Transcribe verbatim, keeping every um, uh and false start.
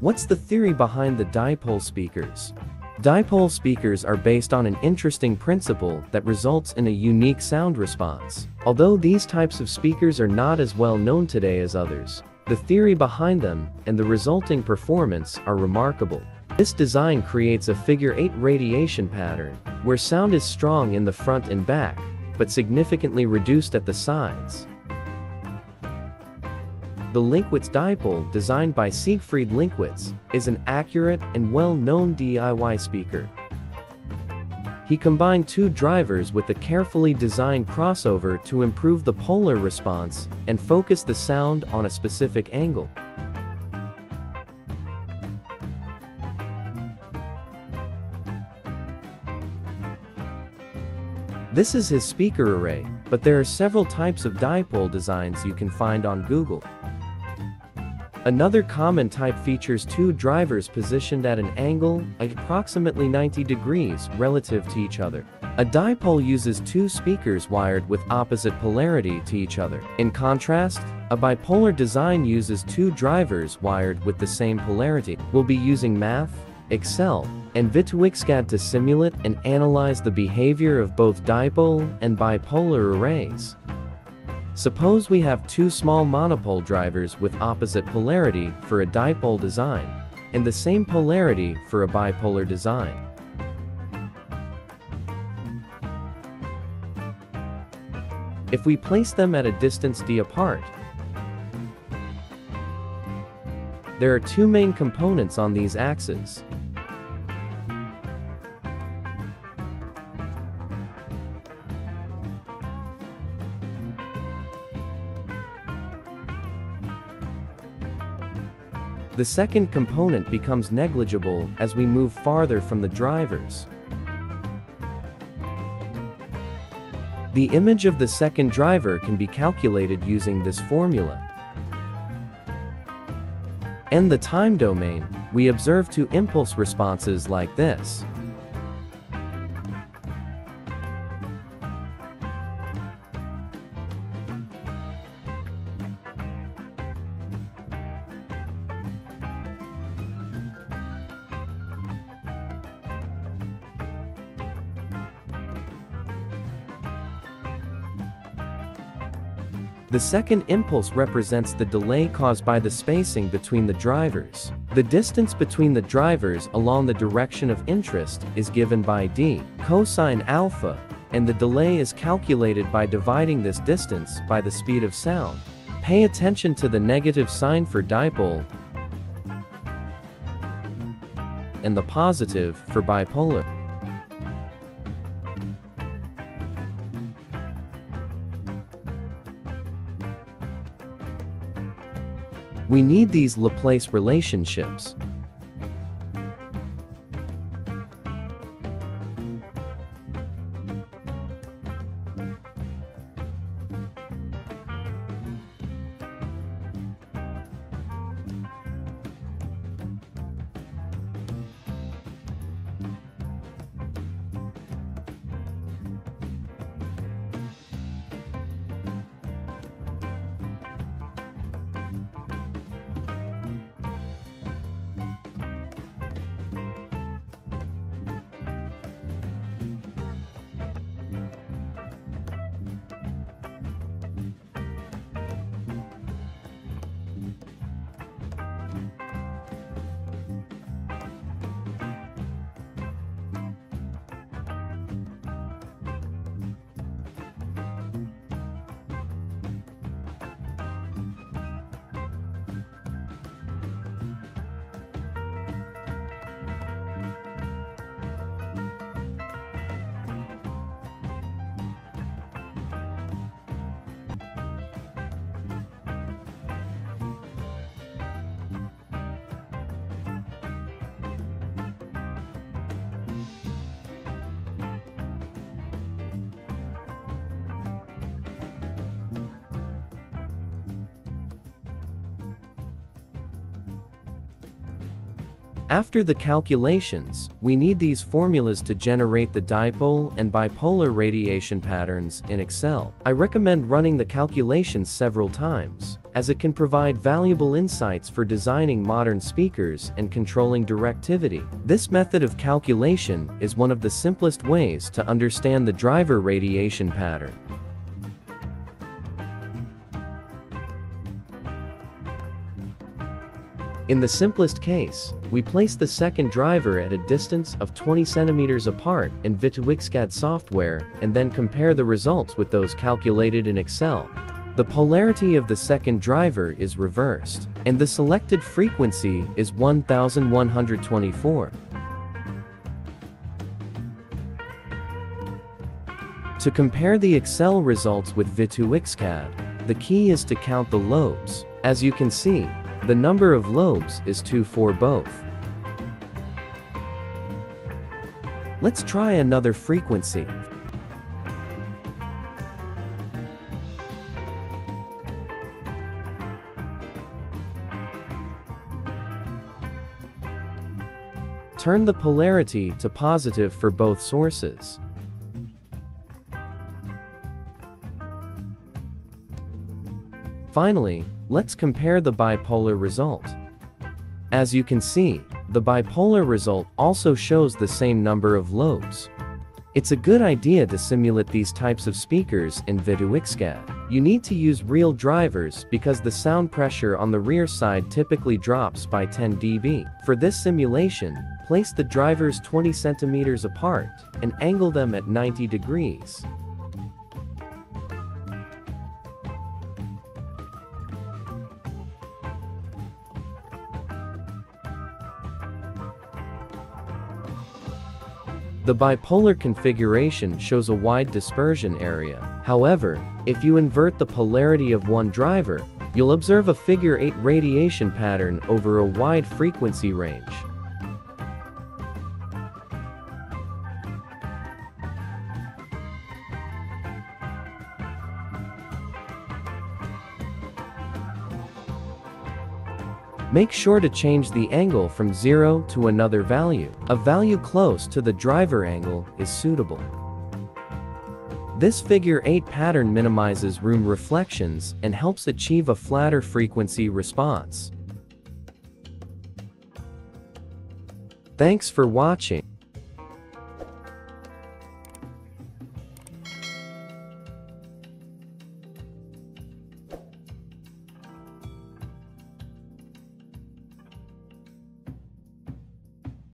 What's the theory behind the dipole speakers? Dipole speakers are based on an interesting principle that results in a unique sound response. Although these types of speakers are not as well known today as others, the theory behind them and the resulting performance are remarkable. This design creates a figure eight radiation pattern, where sound is strong in the front and back, but significantly reduced at the sides. The Linkwitz dipole, designed by Siegfried Linkwitz, is an accurate and well-known D I Y speaker. He combined two drivers with a carefully designed crossover to improve the polar response and focus the sound on a specific angle. This is his speaker array, but there are several types of dipole designs you can find on Google. Another common type features two drivers positioned at an angle, approximately ninety degrees, relative to each other. A dipole uses two speakers wired with opposite polarity to each other. In contrast, a bipolar design uses two drivers wired with the same polarity. We'll be using math, Excel, and VituixCAD to simulate and analyze the behavior of both dipole and bipolar arrays. Suppose we have two small monopole drivers with opposite polarity for a dipole design, and the same polarity for a bipolar design. If we place them at a distance d apart, there are two main components on these axes. The second component becomes negligible as we move farther from the drivers. The image of the second driver can be calculated using this formula. In the time domain, we observe two impulse responses like this. The second impulse represents the delay caused by the spacing between the drivers. The distance between the drivers along the direction of interest is given by d cosine alpha, and the delay is calculated by dividing this distance by the speed of sound. Pay attention to the negative sign for dipole and the positive for bipolar. We need these Laplace relationships. After the calculations, we need these formulas to generate the dipole and bipolar radiation patterns in Excel. I recommend running the calculations several times, as it can provide valuable insights for designing modern speakers and controlling directivity. This method of calculation is one of the simplest ways to understand the driver radiation pattern. In the simplest case, we place the second driver at a distance of twenty centimeters apart in VituixCAD software and then compare the results with those calculated in Excel. The polarity of the second driver is reversed, and the selected frequency is one thousand one hundred twenty-four. To compare the Excel results with VituixCAD, the key is to count the lobes. As you can see, the number of lobes is two for both. Let's try another frequency. Turn the polarity to positive for both sources. Finally, let's compare the bipolar result. As you can see, the bipolar result also shows the same number of lobes. It's a good idea to simulate these types of speakers in VituixCAD. You need to use real drivers because the sound pressure on the rear side typically drops by ten decibels. For this simulation, place the drivers twenty centimeters apart and angle them at ninety degrees. The bipolar configuration shows a wide dispersion area. However, if you invert the polarity of one driver, you'll observe a figure eight radiation pattern over a wide frequency range. Make sure to change the angle from zero to another value. A value close to the driver angle is suitable. This figure eight pattern minimizes room reflections and helps achieve a flatter frequency response. Thanks for watching.